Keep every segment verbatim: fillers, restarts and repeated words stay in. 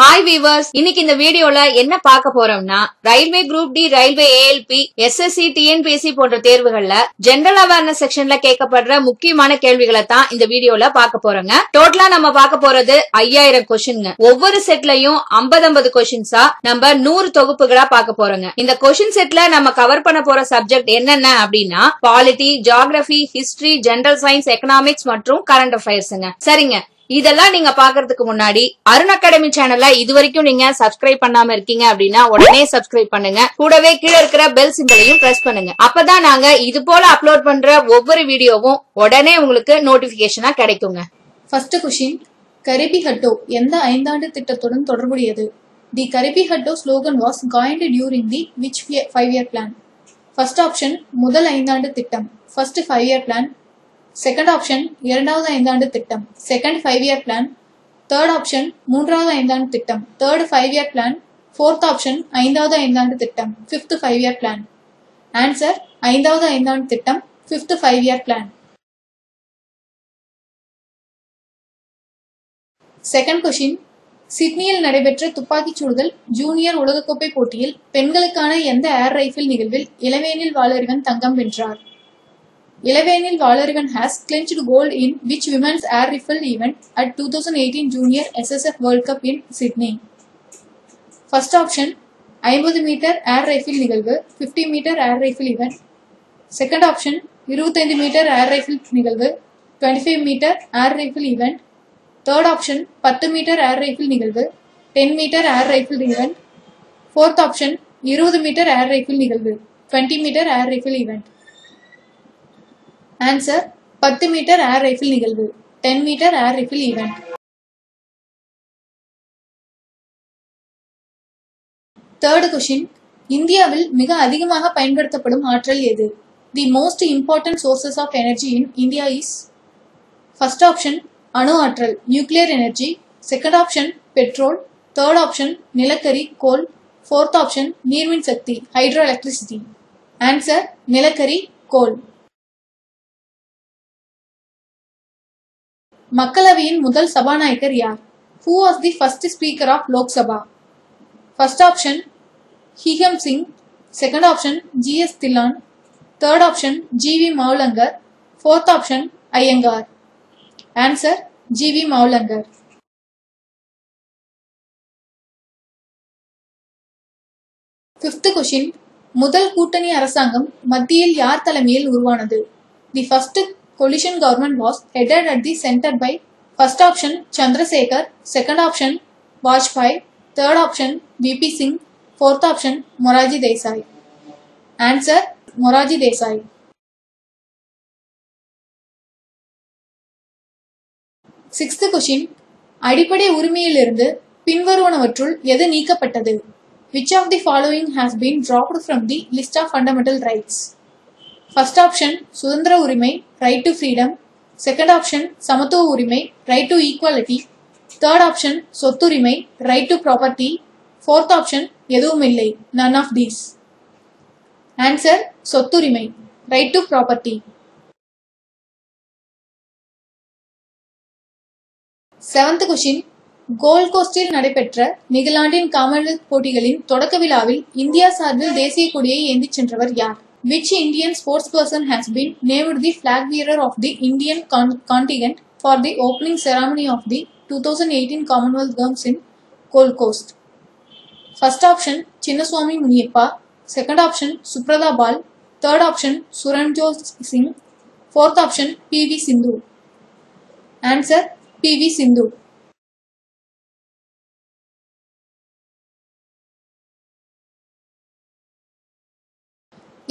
Hi viewers, இன்னைக்கு இந்த வீடியோல என்ன பார்க்க போறோம்னா railway group D, railway ALP, SSC, TNPSC போன்ற தேர்வுகள்ல ஜெனரல் அவேர்னஸ் செக்ஷன்ல கேட்கப்படுற முக்கியமான கேள்விகளை தான் இந்த வீடியோல பார்க்க போறோங்க. டோட்டலா நம்ம பார்க்க போறது ஐயாயிரம் கொஸ்டின். ஒவ்வொரு செட்லயும் ஐம்பது ஐம்பது கொஸ்டின்ஸா நம்ம நூறு தொகுப்புகளா பார்க்க போறோங்க. இந்த கொஸ்டின் செட்ல நம்ம கவர் பண்ண போற சப்ஜெக்ட் என்னென்ன அப்படின்னா polity, geography, history, general science, economics மற்றும் கரண்ட் அஃபயர்ஸ்ங்க. சரிங்க, இதெல்லாம் நீங்க பாக்குறதுக்கு முன்னாடி அருண் அகாடமி சேனல்ல இது வரைக்கும் நீங்க சப்ஸ்கிரைப் பண்ணாம இருக்கீங்க அப்படின்னா உடனே சப்ஸ்கிரைப் பண்ணுங்க. கூடவே கீழே இருக்கிற பெல் சிம்பலையும் பிரஸ் பண்ணுங்க. அப்பதான் நாங்க இது போல அப்லோட் பண்ற ஒவ்வொரு வீடியோவும் உடனே உங்களுக்கு நோட்டிபிகேஷனா கிடைக்குங்க. ஃபர்ஸ்ட் கொஸ்டின், கரிபி ஹட்டோ எந்த ஐந்தாண்டு திட்டத்துடன் தொடர்புடையது? The Garibi Hatao slogan was coined during the which five year plan? First option முதல் ஐந்தாண்டு திட்டம், first five year plan. Second option இரண்டாவது ஐந்தாண்டு திட்டம், second five year plan. Third option மூன்றாவது ஐந்தாண்டு திட்டம், third five year plan. Fourth option ஐந்தாவது ஐந்தாண்டு திட்டம், fifth five year plan. Answer ஐந்தாவது ஐந்தாண்டு திட்டம், fifth five year plan. Second question, சிட்னியில் நடைபெற்ற துப்பாக்கிச் சுடுதல் ஜூனியர் உலகக்கோப்பை போட்டியில் பெண்களுக்கான எந்த ஏர் ரைஃபிள் நிகழ்வில் இளவேனில் வாளறிவன் தங்கம் வென்றார்? Elavenil Valarivan has clinched gold in which women's air rifle event at twenty eighteen Junior S S F World Cup in Sydney? First option, ஐம்பது மீட்டர் air rifle நிகழ்வு, ஐம்பது metre air rifle event. Second option, இருபத்தைந்து metre air rifle நிகழ்வு, இருபத்தைந்து metre air rifle event. Third option, பத்து metre air rifle நிகழ்வு, பத்து metre air rifle event. Fourth option, இருபது மீட்டர் air rifle நிகழ்வு, இருபது metre air rifle event. Answer பத்து மீட்டர் ஏர் ரைஃபிள் நிகழ்வு, ten metre air rifle event. Third question, இந்தியாவில் மிக அதிகமாக பயன்படுத்தப்படும் ஆற்றல் எது? The most important sources of energy in India is? First option அணு ஆற்றல், nuclear energy. Second option petrol. Third option நிலக்கரி, கோல். ஃபோர்த் ஆப்ஷன் நீர்மின் சக்தி, ஹைட்ரோ எலக்ட்ரிசிட்டி. ஆன்சர் நிலக்கரி, கோல். மக்களவையின் முதல் சபாநாயகர் யார்? Who was the first speaker of Lok Sabha? First option Higam Singh, second option G S Thilan, third option G V Maulangar, fourth option Iyengar. Answer G V Maulangar. fifth question, முதல் கூட்டணி அரசாங்கம் மத்தியில் யார் தலைமையில் உருவானது? The first coalition government was headed at the center by first option Chandrasekhar, second option Vajpayee, third option V P Singh, fourth option Moraji Desai. Answer Moraji Desai. sixth question, அடிப்படை உரிமையிலிருந்து பின்வருவனவற்றுள் எது நீக்கப்பட்டது? Which of the following has been dropped from the list of fundamental rights? First option சுதந்திர உரிமை, right to freedom. Second option சமத்துவ உரிமை, right to equality. Third option சொத்துரிமை, right to property. Fourth option எதுவும் இல்லை, none of these. Answer சொத்துரிமை, right to property. seventh question, Gold கோஸ்டில் நடைபெற்ற நிகழ்லாண்டின் காமன்வெல்த் போட்டிகளின் தொடக்க விழாவில் இந்தியா சார்பில் தேசிய கொடியை ஏந்திச் சென்றவர் யார்? Which Indian sports person has been named the flag bearer of the Indian con- contingent for the opening ceremony of the twenty eighteen Commonwealth Games in Gold Coast? First option Chinnaswamy Muneeppa, second option Suprada Bal, third option Suranjot Singh, fourth option P. V. Sindhu. Answer P. V. Sindhu.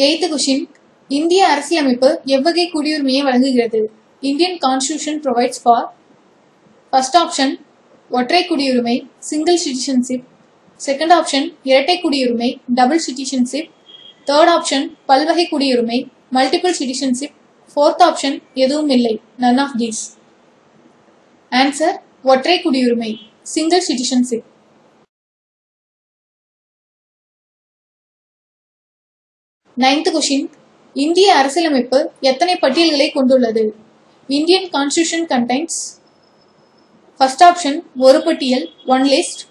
Eighth question, இந்திய அரசியலமைப்பு எவ்வகை குடியுரிமையை வழங்குகிறது? Indian constitution provides for first option ஒற்றை குடியுரிமை, single citizenship. Second option இரட்டை குடியுரிமை, double citizenship. Third option பல்வகை குடியுரிமை, மல்டிபிள் சிட்டிசன்ஷிப். ஃபோர்த் ஆப்ஷன் எதுவும் இல்லை, நன் ஆஃப் தீஸ். ஆன்சர் ஒற்றை குடியுரிமை, சிங்கிள் சிட்டிசன்ஷிப். நைன்த் கொஸ்டின், இந்திய அரசியலமைப்பு எத்தனை பட்டியல்களை கொண்டுள்ளது? Indian constitution contains first option ஒரு பட்டியல், ஒன் லிஸ்ட்.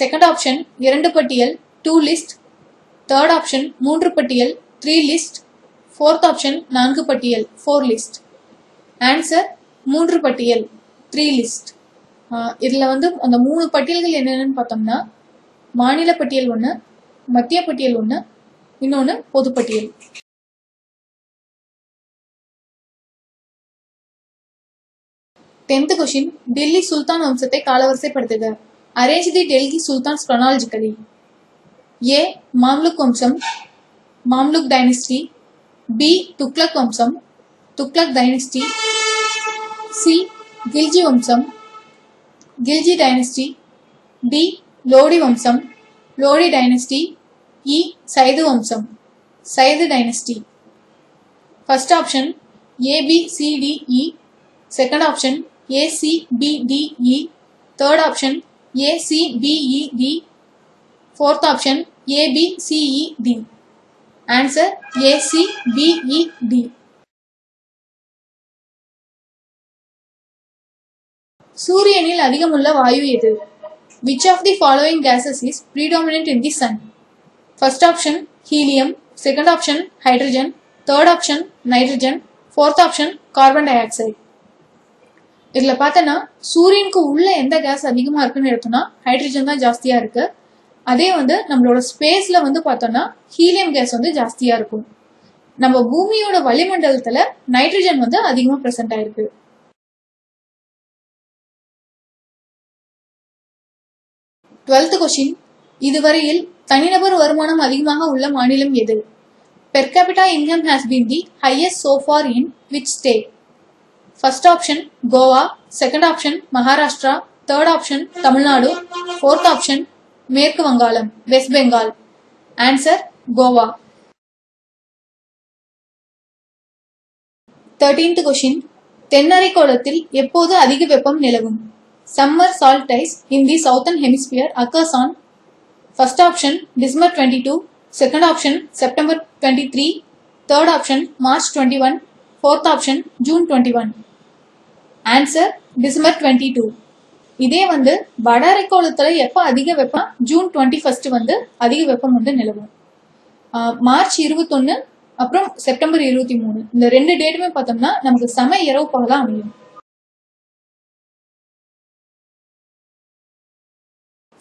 செகண்ட் ஆப்ஷன் இரண்டு பட்டியல் டூ லிஸ்ட், தேர்ட் ஆப்ஷன் மூன்று பட்டியல் த்ரீ லிஸ்ட், ஃபோர்த் ஆப்ஷன் நான்கு பட்டியல் ஃபோர் லிஸ்ட். ஆன்சர் மூன்று பட்டியல் த்ரீ லிஸ்ட். இதில் வந்து அந்த மூணு பட்டியல்கள் என்னென்னு பார்த்தோம்னா மாநில பட்டியல் ஒன்று, மத்திய பட்டியல் ஒன்று, இன்னொன்று பொதுப்பட்டியல். டென்த் கொஸ்டின், டெல்லி சுல்தான் வம்சத்தை காலவரிசைப்படுத்துக. Arrange the Delhi sultans chronologically. A Mamluk வம்சம், மாம்லுக் டைனஸ்டி. பி துக்ளக் வம்சம், துக்ளக் டைனஸ்டி. சி கில்ஜி வம்சம், கில்ஜி டைனஸ்டி. டி லோடி வம்சம், லோடி டைனஸ்டி. இ சைது வம்சம், Sayyid dynasty. First option A B C D E, second option A C B D E, third option A C B E D, fourth option A B C E D. Answer A C B E D. சூரியனில் அதிகமுள்ள வாயு எது? Which of the following gases is predominant in the sun? First option helium, second option hydrogen, third option nitrogen, fourth option carbon dioxide. இதில் பார்த்தனா சூரியனுக்கு உள்ள எந்த case அதிகமாக இருக்குன்னு எடுத்தோம்னா ஹைட்ரஜன் தான் ஜாஸ்தியாக இருக்கு. அதே வந்து நம்மளோட ஸ்பேஸ்ல வந்து பார்த்தோம்னா ஹீலியம் கேஸ் வந்து ஜாஸ்தியாக இருக்கும். நம்ம பூமியோட வளிமண்டலத்தில் நைட்ரஜன் வந்து அதிகமாக ப்ரெசென்ட் ஆயிருக்கு. டுவெல்த் கொஸ்டின், இதுவரையில் தனிநபர் வருமானம் அதிகமாக உள்ள மாநிலம் எது? Per capita income has been the highest so far in which state? First option Goa, second option Maharashtra, third option Tamil Nadu, fourth option மேற்கு வங்காளம் west Bengal. Answer Goa. Thirteenth question, தென்னரைக்கோளத்தில் எப்போது அதிக வெப்பம் நிலவும்? Summer solstice in the southern hemisphere occurs on first option December twenty two, second option September twenty three, third option March twenty one, fourth option June twenty one. Answer December twenty two. இதே வந்து வட அரைக்கோளத்தில் எப்போ அதிக வெப்பம்? June twenty first வந்து அதிக வெப்பம் வந்து நிலவும். மார்ச் இருபத்தொன்னு அப்புறம் செப்டம்பர் இருபத்தி மூணு இந்த ரெண்டு டேட்டுமே பார்த்தோம்னா நமக்கு சம இரவுப்பாக தான் அமையும்.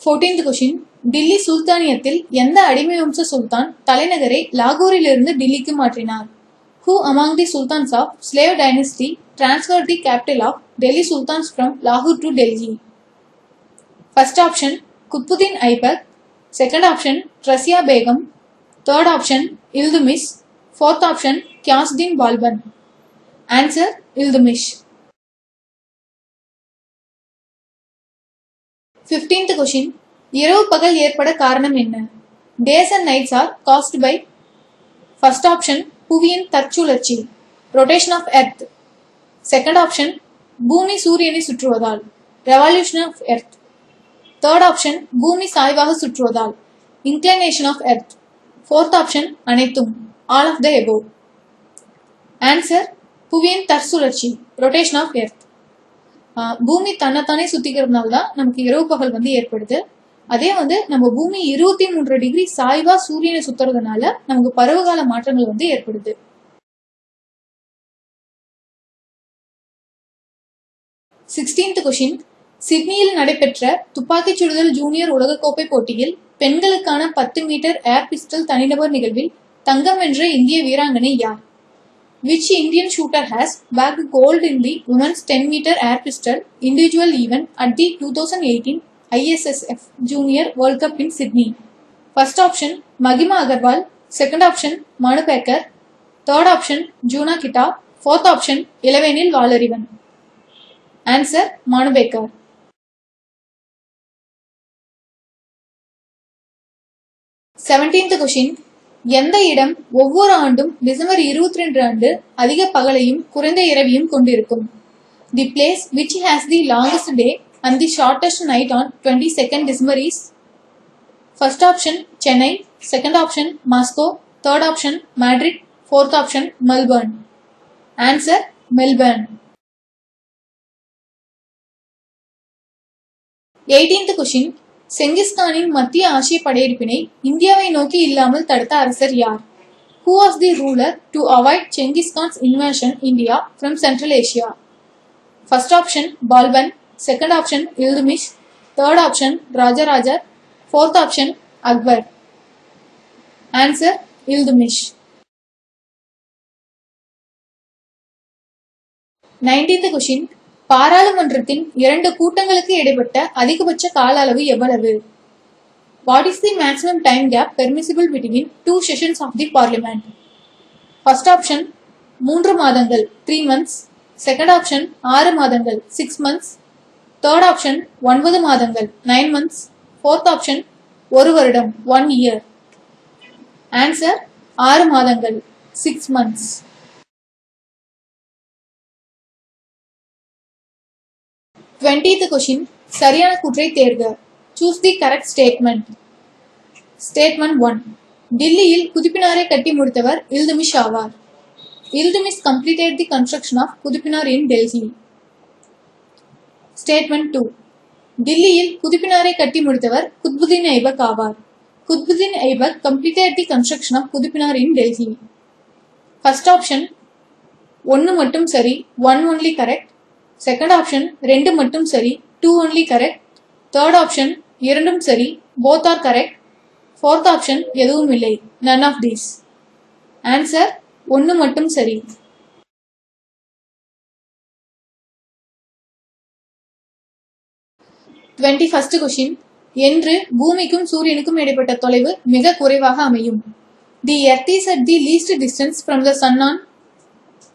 பதினான்காவது கொஸ்டின், டில்லி சுல்தானியத்தில் எந்த அடிமை வம்ச சுல்தான் தலைநகரை லாகூரிலிருந்து டில்லிக்கு மாற்றினார்? Who among the sultans of slave dynasty transferred the capital of Delhi sultans from Lahore to Delhi? First option Qutbuddin Aipak, second option Rasia Begum, third option Iltutmish, fourth option Ghiyasuddin Balban. Answer Iltutmish. பதினைந்தாவது question, இரவு பகல் ஏற்பட காரணம் என்ன? Days and nights are caused by first option புவியின் தற்சுழற்சி rotation of earth, second option பூமி சூரியனை சுற்றுவதால் revolution of earth, third option பூமி சாய்வாக சுற்றுவதால் inclination of earth, fourth option அனைத்தும் all of the above. Answer புவியின் தற்சுழற்சி ரொட்டேஷன் ஆஃப் எர்த். பூமி தன்னைத்தானே சுத்திக்கிறதுனால தான் நமக்கு இரவு பகல் வந்து ஏற்படுது. அதே வந்து நம்ம பூமி இருபத்தி மூன்று டிகிரி சாய்வா சூரியனை சுத்துறதுனால நமக்கு பருவகால மாற்றங்கள் வந்து ஏற்படுது. பதினாறாவது கொஸ்டின், சிட்னியில் நடைபெற்ற துப்பாக்கிச் சுடுதல் ஜூனியர் உலகக்கோப்பை போட்டியில் பெண்களுக்கான பத்து மீட்டர் ஏர் பிஸ்டல் தனிநபர் நிகழ்வில் தங்கம் வென்ற இந்திய வீராங்கனை யார்? Which Indian shooter has bagged gold in the women's ten meter air pistol individual event at the twenty eighteen I S S F Junior World Cup in Sydney? First option Magima Agarwal, second option Manu Packer, third option Juna Kita, fourth option Elavenil Valarivan. Answer Manu Packer. seventeenth question, எந்த இடம் ஒவ்வொரு ஆண்டும் December இருபத்தி ரெண்டு ஆண்டு அதிக பகலையும் குறைந்த இரவையும் கொண்டிருக்கும்? The place which has the longest day and the shortest night on twenty second December is first option Chennai, second option Moscow, third option Madrid, fourth option Melbourne. Answer Melbourne. Eighteenth question, செங்கிஸ்கானின் மத்திய ஆசிய படையெடுப்பினை இந்தியாவை நோக்கி இல்லாமல் தடுத்த அரசர் யார்? Who was the ruler to avoid Chengiz Khan's invasion India from Central Asia? First option Balban, second option Iltutmish, third option Rajaraja, fourth option Akbar. Answer Iltutmish. nineteenth question. பாராளுமன்றத்தின் இரண்டு கூட்டங்களுக்கு இடைப்பட்ட அதிகபட்ச கால அளவு எவ்வளவு? What is the maximum time gap permissible between two sessions of the parliament? First option மூன்று மாதங்கள் three months, second option ஆறு மாதங்கள் six months, third option ஒன்பது மாதங்கள் nine months, fourth option ஒரு வருடம் one year. Answer ஆறு மாதங்கள் six months. twentieth question. சரியான கூற்றை தேர்க. Choose the correct statement. Statement one. டெல்லியில் குதுப்மினாரை கட்டி முடித்தவர் இல்துமிஷ் ஆவார். Iltutmish completed the construction of Qutub Minar in Delhi. Statement two. டெல்லியில் குதுப்மினாரை கட்டி முடித்தவர் குத்புதீன் ஐபக் ஆவார். Qutbuddin Aibak completed the construction of Qutub Minar in Delhi. First option ஒன்று மட்டும் சரி, one only correct. Second option ரெண்டு மட்டும் சரி, two only correct. Third option இரண்டும் சரி, both are correct. Fourth option எதுவும் இல்லை, none of these. Answer ஒன்று மட்டும் சரி. twenty-first question. என்று பூமிக்கும் சூரியனுக்கும் இடைப்பட்ட தொலைவு மிக குறைவாக அமையும்? The earth is at the least distance from the sun on.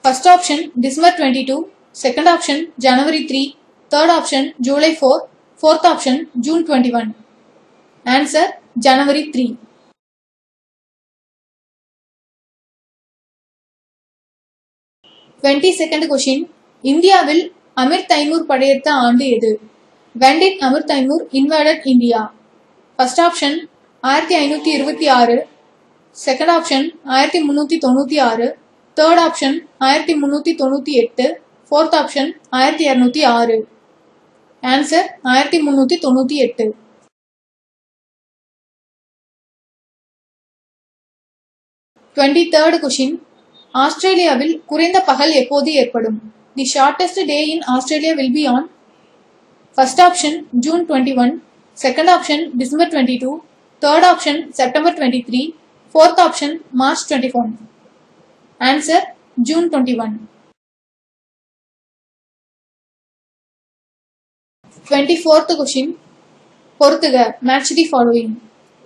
First option December twenty-two. Second option January three, third option July four, fourth option June twenty-one. Answer January three. twenty-second question. இந்தியாவில் Amir Timur படையெடுத்த ஆண்டு எது? When did Amir Timur invaded India? First option ஆயிரத்து ஐநூற்று இருபத்தி ஆறு, second option ஆயிரத்து முன்னூற்று தொண்ணூற்று ஆறு, third option ஆயிரத்து முன்னூற்று தொண்ணூற்று எட்டு, fourth option ஆயிரத்து இருநூற்று ஆறு. Answer ஆயிரத்து முன்னூற்று தொண்ணூற்று எட்டு. twenty-third question. ஆஸ்திரேலியாவில் குறைந்த பகல் எப்போது ஏற்படும்? The shortest day in Australia will be on. First option June twenty-first, second option December twenty-second, third option September twenty-third, fourth option March twenty-fourth. Answer June twenty-first. twenty-fourth question. பொறுத்துக. Match the following.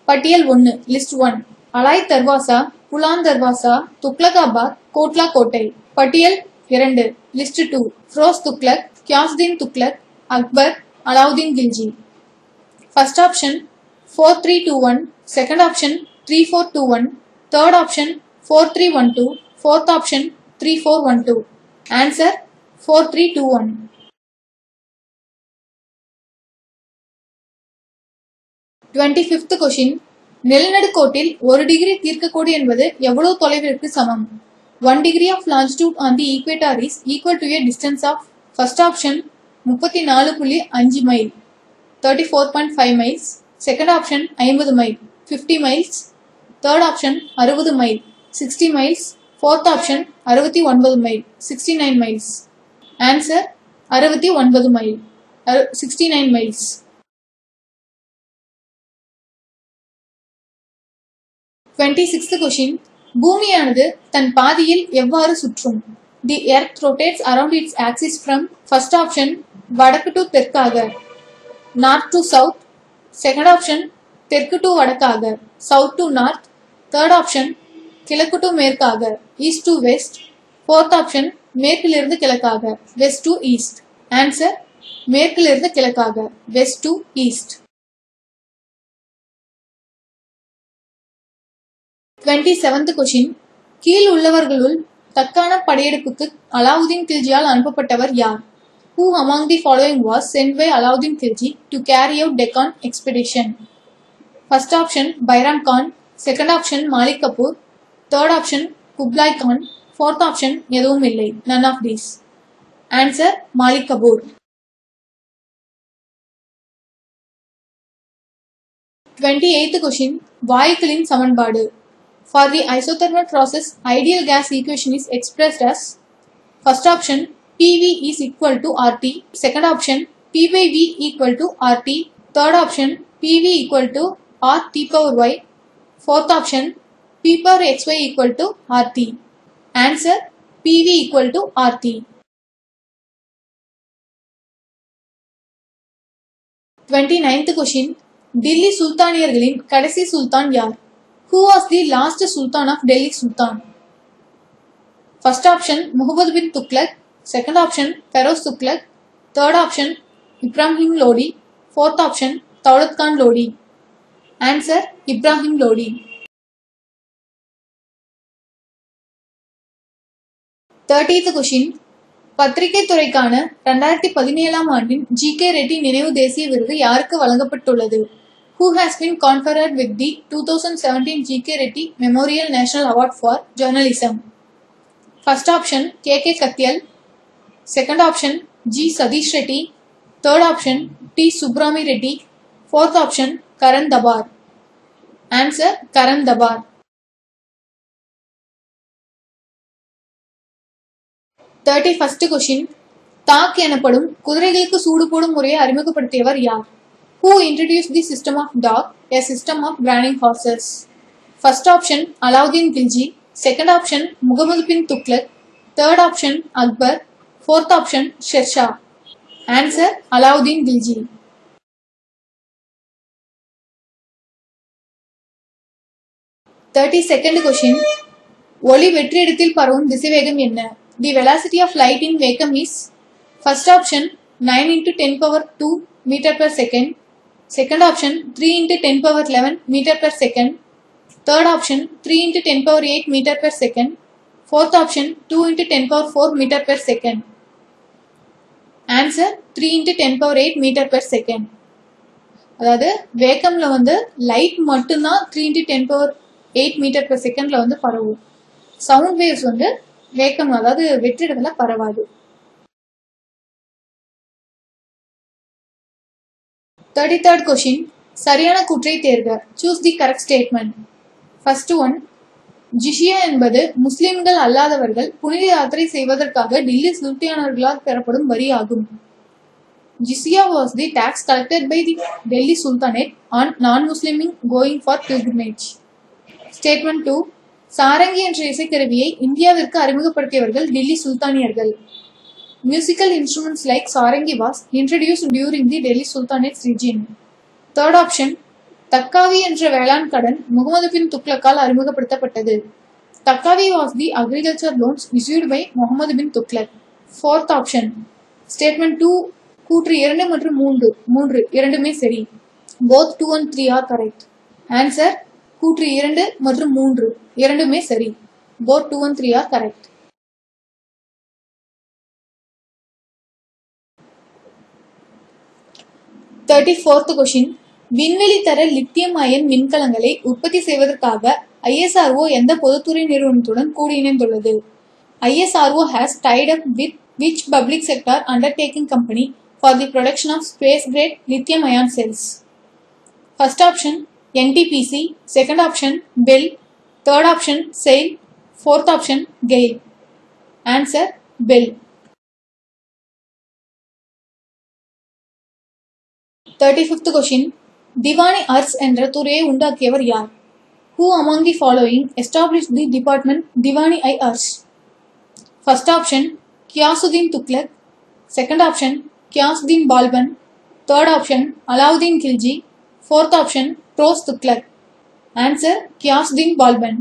பட்டியல் ஒன்று. List one. Alai Darwaza, Buland Darwaza, Tughlaqabad, Kotla கோட்டை. பட்டியல் இரண்டு. List two. Firoz Tughlaq, Ghiyasuddin Tughlaq, Akbar, Alauddin Khilji. First option four three two one, second option three four two one, third option four three one two, fourth option three four one two. Answer four three two one. twenty-fifth question. நிலநடுக்கோட்டில் ஒரு degree தீர்க்கக்கோடு என்பது எவ்வளவு தொலைவிற்கு சமம்? one degree of longitude on the equator is equal to a distance of first option முப்பத்து நான்கு புள்ளி ஐந்து mile, thirty-four point five miles, second option ஐம்பது mile, fifty miles, third option அறுபது mile, sixty miles, fourth option அறுபத்து ஒன்பது mile, sixty-nine miles. Answer அறுபத்து ஒன்பது mile, sixty-nine miles. twenty-sixth question. பூமியானது தன் பாதியில் எவ்வாறு சுற்றும்? The earth rotates around its axis from first option வடக்கு to தெற்காக, north to south, second option தெற்கு to வடக்காக, south to north, third option கிழக்கு to மேற்காக, east to west, fourth option மேற்கிலிருந்து கிழக்காக, west to east. Answer மேற்கிலிருந்து கிழக்காக, west to east. twenty-seventh question. கீழ் உள்ளவர்களுள் தக்கான படையெடுப்புக்கு அலாவுதீன் கில்ஜியால் அனுப்பப்பட்டவர் யார்? Who among the following was sent by Alauddin Khilji to carry out Deccan expedition? First option Bairam Khan, second option Malik Kafur, third option Kublai Khan, fourth option எதுவும் இல்லை, none of these. Answer Malik Kafur. twenty-eighth question, வாயுக்களின் சமன்பாடு. For the isothermal process, ideal gas equation is expressed as first option P V is equal to R T, second option P by V equal to R T, third option P V equal to R T power Y, fourth option P power X Y equal to R T. Answer P V equal to R T. twenty-ninth question, Delhi சுல்தானியர்களின் கடைசி சுல்தான் யார்? Who was the last Sultan of Delhi Sultan? First option Muhammad bin Tuglak, second option Feroz Tuglak, third option Ibrahim Lodi, fourth option Daulat Khan Lodi. Answer Ibrahim Lodi. thirtieth question, பத்திரிகை துறைக்கான இரண்டாயிரத்தி பதினேழாம் ஆண்டின் G K Reddy நினைவு தேசிய விருது யாருக்கு வழங்கப்பட்டுள்ளது? Who has been conferred with the twenty seventeen G K Reddy Memorial National Award for Journalism? First option K K Kathyal, second option G Sadish Reddy, third option T Subrami Reddy, fourth option Karan Dabar. Answer Karan Dabar. thirty-first question, தாக் எனப்படும் குதிரைகளுக்கு சூடு போடும் முறையை அறிமுகப்படுத்தியவர் யார்? Who introduced the system of dagh, a system of branding horses? First option Alauddin Khilji, second option Muhammad bin Tuglak, third option Akbar, fourth option Shershah. Answer Alauddin Khilji. thirty-second question, ஒளி வெற்று இடத்தில் பரவும் திசைவேகம் என்ன? The velocity of light in vacuum is first option nine into ten power two meter per second, second option three into ten power eleven meter per second, third option three into ten power eight meter per second, fourth option two into ten power four meter per second. Answer three into ten power eight meter per second. அதாவது வேகம்ல வந்து light மட்டும் தான் three into ten power eight meter per secondல வந்து பரவும். Sound waves வந்து வேகம் அதாவது வெற்றிடத்துல பரவாது. தேர்ட்டி தேர்ட் கொஸ்டின், சரியான கூற்றை தேர்க. Choose the correct statement. First one, ஜிஷியா என்பது முஸ்லிம்கள் அல்லாதவர்கள் புனித யாத்திரை செய்வதற்காக டெல்லி சுல்தானர்களால் பெறப்படும் வரி ஆகும். Jizya was the tax collected by the Delhi sultanate on non Muslims going for pilgrimage. Statement two, sarangi என்ற இசைக்கருவியை இந்தியாவிற்கு அறிமுகப்படுத்தியவர்கள் டெல்லி சுல்தானியர்கள். Musical instruments like sarangi was introduced during the Delhi sultanates region. Third option, taccavi என்ற வேளாண் கடன் முகமது பின் துக்ளக்கால் அறிமுகப்படுத்தப்பட்டது. Taccavi was the agriculture loans issued by Muhammad bin Tughlaq. Fourth option, statement two கூற்று இரண்டு மற்றும் மூன்று மூன்று இரண்டுமே சரி. Both two and three are correct. Answer கூற்று இரண்டு மற்றும் மூன்று இரண்டுமே சரி. Both two and three are correct. Thirty fourth question, விண்வெளி தர லித்தியம் அயன் மின்கலங்களை உற்பத்தி செய்வதற்காக ஐஎஸ்ஆர்ஓ எந்த பொதுத்துறை நிறுவனத்துடன் கூடி இணைந்துள்ளது? ISRO has tied up with which public sector undertaking company for the production of space grade lithium ion cells? First option N T P C, second option BELL, third option SAIL, fourth option GAIL. Answer BELL. thirty-fifth question, Diwani Arts என்ற துறையை உண்டாக்கியவர் யார்? Who among the following established the department Diwani I Arts? First option Ghiyasuddin Tuglak, second option Ghiyasuddin Balban, third option Alauddin Khilji, fourth option Feroz Tuglak. Answer Ghiyasuddin Balban.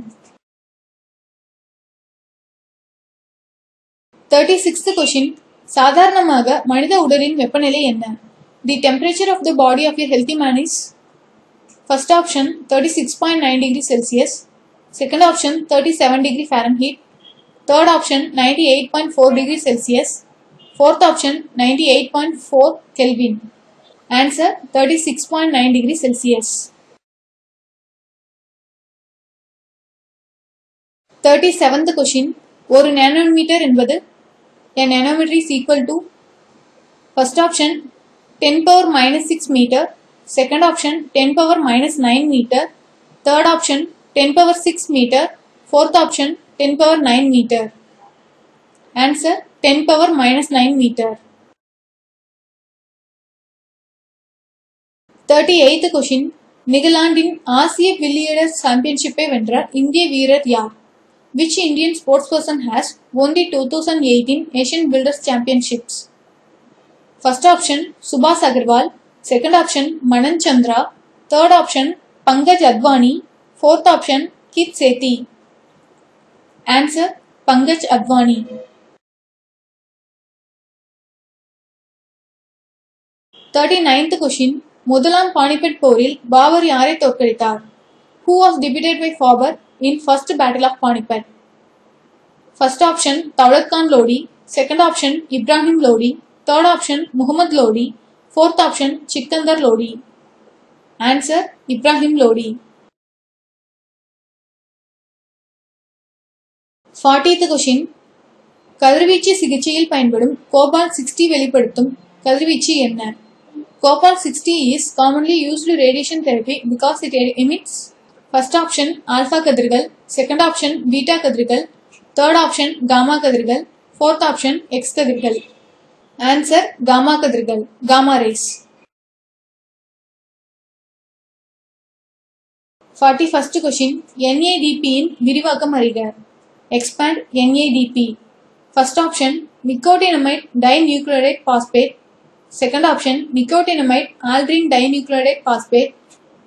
thirty-sixth question, சாதாரணமாக மனித உடலின் வெப்பநிலை என்ன? The temperature of the body of a healthy man is first option thirty-six point nine degree Celsius, second option thirty-seven degree Fahrenheit, third option ninety-eight point four degree Celsius, fourth option ninety-eight point four Kelvin. Answer thirty-six point nine degree Celsius. thirty-seventh question, ஒரு nanometre என்பது a nanometer is equal to first option ten power minus six meter, Second option ten power minus nine meter. Third option ten power six meter. Fourth option ten power nine meter. Answer ten power minus nine meter. thirty-eighth question. நெதர்லாந்தின் ஆசிய billiards சாம்பியன்ஷிப்பை வென்ற இந்திய வீரர் யார்? Which Indian sports person has won the twenty eighteen Asian Builders Championships? First option Subhas Agarwal, second option Manan Chandra, third option Pankaj Advani, fourth option Kit Sethi. Answer Pankaj Advani. thirty-ninth question. முதலாம் பானிபட் போரில் பாபர் யாரை தோற்கடித்தார்? Who was defeated by Babur in first battle of Panipat? First option Taulat Khan Lodi, second option Ibrahim Lodi, third option Muhammad Lodi, fourth option Chikandar Lodi. Answer Ibrahim Lodi. fortieth question. கதிர்வீச்சு சிகிச்சையில் பயன்படும் Gopal sixty வெளிப்படுத்தும் கதிர்வீச்சு என்ன? Cobalt sixty is commonly used in radiation therapy because it emits first option alpha kadrigal, second option beta kadrigal, third option gamma kadrigal, fourth option X kadrigal. Answer gamma kadrigal, gamma rays. forty-first question. N A D P in விரிவாக்கம் அறிக. Expand N A D P. First option nicotinamide dinucleotide phosphate. Second option nicotinamide aldrin dinucleotide phosphate.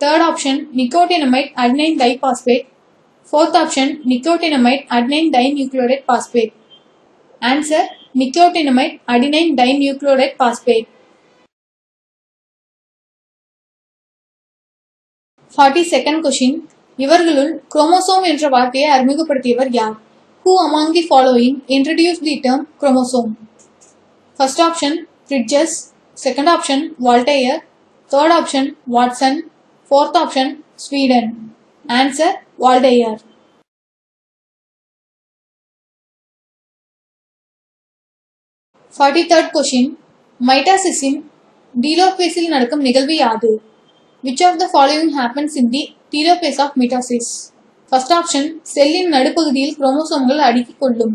Third option nicotinamide adenine diphosphate. Fourth option nicotinamide adenine dinucleotide phosphate. Answer nicotinamide adenine dinucleotide phosphate. forty-second question. இவர்களுள் chromosome என்ற வார்த்தையை அறிமுகப்படுத்தியவர் யார்? Who among the following introduced the term chromosome? First option Fridges, second option Voltaire, third option Watson, fourth option Sweden. Answer Voltaire. forty-third question. Mitosis-in telophase-il nadakkum nigalvu yadu? Which of the following happens in the telophase of mitosis? First option cell-in nadupagudiyil chromosomes adikki kollum.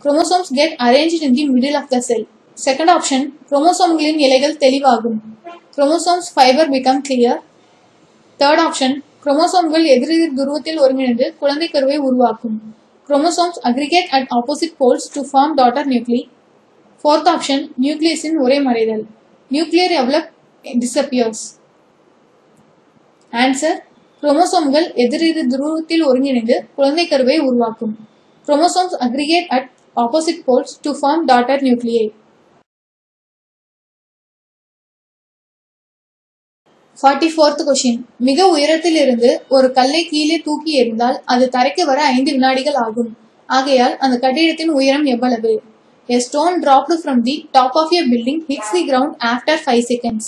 Chromosomes get arranged in the middle of the cell. Second option chromosomes-களின் இழைகள் தெளிவாகும். Chromosomes fiber become clear. Third option chromosomes-கள் எதிரெதிர் துருவத்தில் ஒருங்கிணைந்து குழந்தை கருவை உருவாக்கும். Chromosomes aggregate at opposite poles to form daughter nuclei. Fourth option nucleus-இன் ஒரே மறைதல். Nuclear develop disappears. Answer chromosomes-கள் எதிரெதிர் துருவத்தில் ஒருங்கிணைந்து குழந்தை கருவை உருவாக்கும். Chromosomes aggregate at opposite poles to form daughter nuclei. forty-fourth question. மிக உயரத்தில் இருந்து ஒரு கல்லை கீழே தூக்கி எறிந்தால் அது தரைக்கு வர ஐந்து வினாடிகள் ஆகும். ஆகையால் அந்த கட்டிடத்தின் உயரம் எவ்வளவு? A stone dropped from the top of a building hits the ground after five seconds.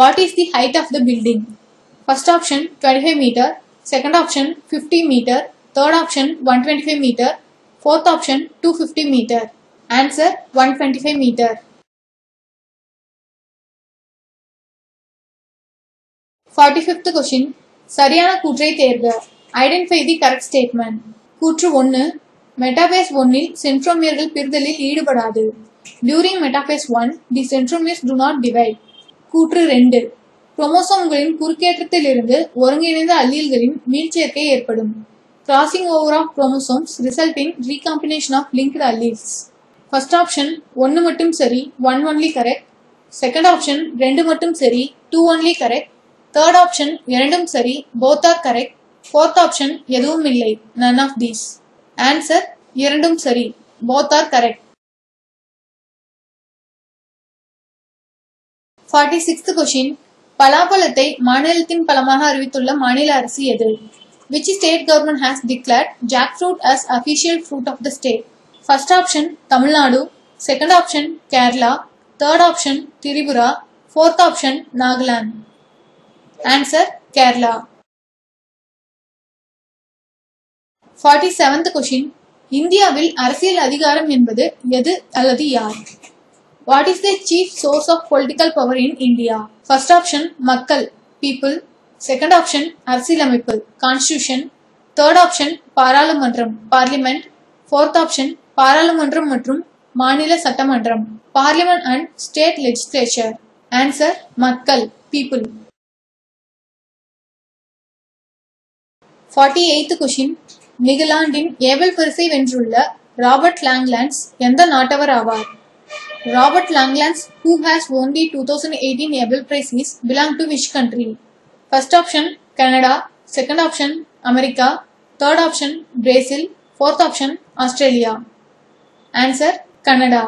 What is the height of the building? First option twenty-five meter, second option fifty meter, third option one hundred twenty-five meter, fourth option two hundred fifty meter. Answer one hundred twenty-five meter. forty-fifth question. சரியான கூற்றை தேர்க. Identify the correct statement. கூற்று ஒன்று. Metaphase ஒன்றில் சென்ட்ரோமியர்கள் பிரிதலில் ஈடுபடாது. During metaphase one, the centromeres do not divide. கூற்று இரண்டு. குரோமோசோம்களின் குறுக்கேற்றத்திலிருந்து ஒருங்கிணைந்த அல்லீல்களின் மீள்சேர்க்கை ஏற்படும். Crossing over of chromosomes result in recombination of linked alleles. First option ஒன்று மட்டும் சரி, one only correct. Second option இரண்டு மட்டும் சரி, two only correct. Third option இரண்டும் சரி, both are correct. Fourth option எதுவும் இல்லை, none of these. Answer இரண்டும் சரி, both are correct. forty-sixth question. பலாப்பழத்தை மாநிலத்தின் பழமாக அறிவித்துள்ள மாநில அரசு எது? Which state government has declared jackfruit as official fruit of the state? First option Tamil Nadu, second option Kerala, third option Tripura, fourth option Nagaland. Answer Kerala. forty-seventh question. இந்தியாவில் அரசியல் அதிகாரம் என்பது எது அல்லது யார்? What is the chief source of political power in India? First option மக்கள், P. People, second option அரசியலமைப்பு constitution, third option பாராளுமன்றம் பார்லிமெண்ட், ஃபோர்த் ஆப்ஷன் பாராளுமன்றம் மற்றும் மாநில சட்டமன்றம் parliament and state legislature. Answer மக்கள் பீப்புள். ஃபார்ட்டி எய்த் கொஷின், நியூசிலாந்தின் Abel பரிசை வென்றுள்ள ராபர்ட் லாங்லாண்ட்ஸ் எந்த நாட்டவர் ஆவார்? Robert Langlands, who has won the two thousand eighteen Nobel Prize, is belong to which country? First option Canada, second option America, third option Brazil, fourth option Australia. Answer Canada.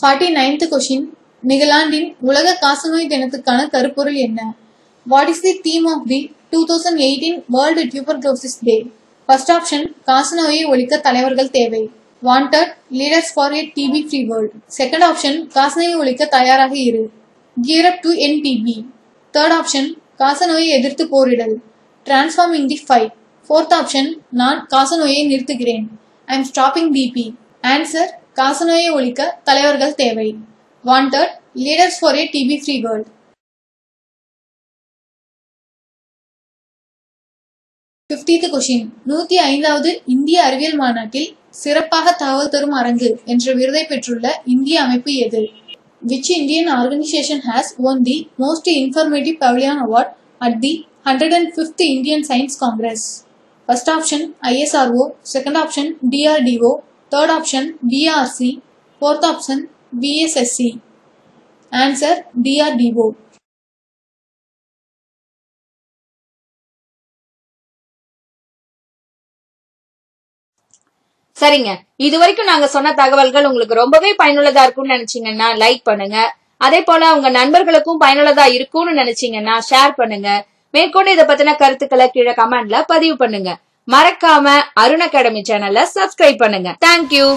forty-ninth question, நிகலாந்தின் உலக காசநோய் தினத்துக்கான கருப்பொருள் என்ன? What is the theme of the twenty eighteen World Tuberculosis Day? First option காசநோயை ஒழிக்க தலைவர்கள் தேவை, wanted leaders for a T B free world. Second option காசநோயை ஒழிக்க தயாராக இரு, gear up to N T B. Third option காசநோயை எதிர்த்து போரிடல், transforming the fight. Fourth option நான் காசநோயை நிறுத்துகிறேன், I am stopping B P. Answer காசநோயை ஒழிக்க தலைவர்கள் தேவை, wanted leaders for a T B free world. ஐம்பதாவது கொஷின், நூற்றி ஐந்தாவது இந்திய அறிவியல் மாநாட்டில் சிறப்பாக தகவல் தரும் அரங்கு என்ற விருதை பெற்றுள்ள இந்திய அமைப்பு எது? Which Indian organization has won the most informative pavilion award at the one hundred fifth Indian Science Congress? First option I S R O, second option D R D O, third option B R C, fourth option V S S C. Answer D R D O. சரிங்க, இது வரைக்கும் நாங்க சொன்ன தகவல்கள் உங்களுக்கு ரொம்பவே பயனுள்ளதா இருக்கும்னு நினைச்சீங்கன்னா லைக் பண்ணுங்க. அதே போல உங்க நண்பர்களுக்கும் பயனுள்ளதா இருக்கும்னு நினைச்சீங்கன்னா ஷேர் பண்ணுங்க. மேற்கொண்டு இதை பத்தின கருத்துக்களை கீழே கமெண்ட்ல பதிவு பண்ணுங்க. மறக்காம அருண் அகாடமி சேனல்ல சப்ஸ்கிரைப் பண்ணுங்க. தேங்க்யூ.